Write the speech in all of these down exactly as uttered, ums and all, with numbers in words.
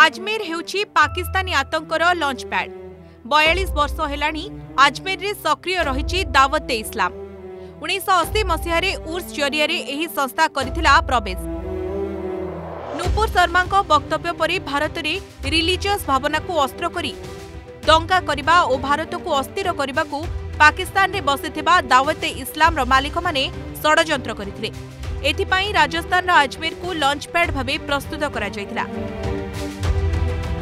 आजमेर हेउछि पाकिस्तानी आतंकर launch pad. बयालीस वर्ष हेलाणी आजमेर रे सक्रिय रहिछि दावते इस्लाम। उन्नीस सौ अस्सी मसीह रे उर्स जरिया रे एही संस्था करिथिला प्रवेश। नूपुर शर्मा को वक्तव्य परि भारत रे रिलीजियस भावना को अस्त्र करी दंगा करिबा ओ भारत को अस्थिर करिबा को पाकिस्तान रे बसिथिबा दावते इस्लाम रो मालिक माने षडयंत्र करिथिले। एथिपाई राजस्थान आजमेर को लंच पैड भावे प्रस्तुत करा जायथिला।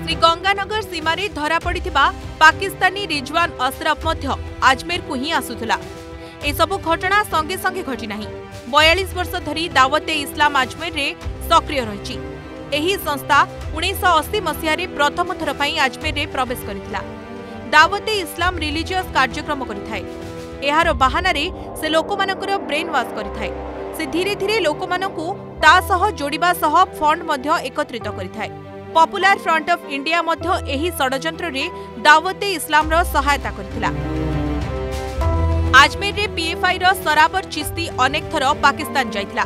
श्री गंगानगर सीमा रे धरा पड़िथिबा पाकिस्तानी रिजवान अशरफ मध्य आजमेर को ही आसुथिला। ए सब घटना संगे संगे घटी नाही। बयालीस वर्ष धरी दावते इस्लाम आजमेर रे सक्रिय रहिछि। एही संस्था उन्नीस सौ अस्सी मसीह रे प्रथम थर पई आजमेर रे प्रवेश करिथिला। दावते इस्लाम रिलीजियस कार्यक्रम करिथाय। एहारो बहाना रे से लोकमानकर ब्रेन वॉश करिथाय। से धीरे धीरे लोकमानंकु तासह जोड़िबा सह फंड मध्य एकत्रित करिथाय। पॉपुलर फ्रंट ऑफ इंडिया मध्य एही षडयंत्र रे दावते इस्लाम रो सहायता करथिला। आजमेर रे पीएफआई रो सरवर चिश्ती अनेक थर पाकिस्तान जायथिला।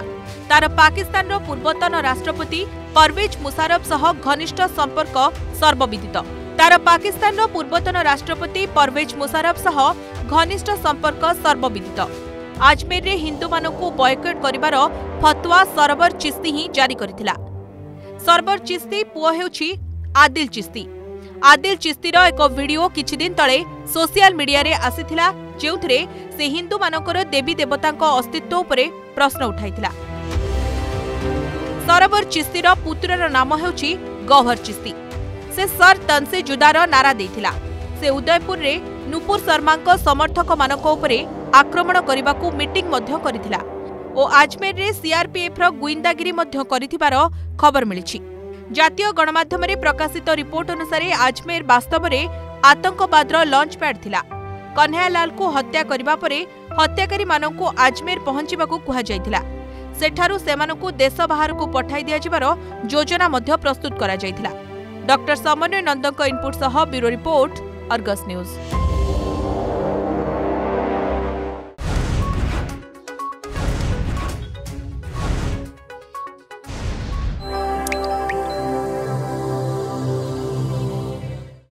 तार पाकिस्तान रो पूर्वतन राष्ट्रपति परवेज मुशारफ सह घनिष्ठ संपर्क सर्वविदित। तार पाकिस्तान रो पूर्वतन राष्ट्रपति परवेज मुशारफ सह घनिष्ठ संपर्क सर्वविदित। आजमेर रे हिंदू मानकु बॉयकट करिबार फतवा सरवर चिश्ती ही जारी करिथिला। सरवर चिश्ती पुओ हेउछि आदिल चिश्ती। आदिल चिश्तीर एक वीडियो किछि दिन तळे सोशल मीडिया रे आसीथिला, जेउथरे से हिंदू मानकर देवी देवतांक अस्तित्व उपरे प्रश्न उठाइथिला। सरवर चिश्तीर पुत्रर नाम हेउछि गौहर चिश्ती। से सर तन से जुदार नारा देइथिला। से उदयपुर रे नूपुर शर्मांक समर्थक मानक उपरे आक्रमण करने को मीटिंग मध्य करिथिला ओ आजमेर रे सीआरपीएफ रो गुइंदागिरी मध्य करिथिबार खबर मिलिछि। जातीय गणमाध्यम रे प्रकाशित रिपोर्ट अनुसार आजमेर वास्तव में आतंकवाद रो लॉन्च पैड थिला। कन्हैयालाल को हत्या करबा परे हत्याकारी माननकु आजमेर पहुंचबा को कहा जायथिला। सेठारु सेमानकु देश बाहर को पठाई दिया जिबार योजना मध्य प्रस्तुत करा जायथिला। डॉक्टर समन्वय नंदक इनपुट सह ब्यूरो रिपोर्ट अर्गस न्यूज।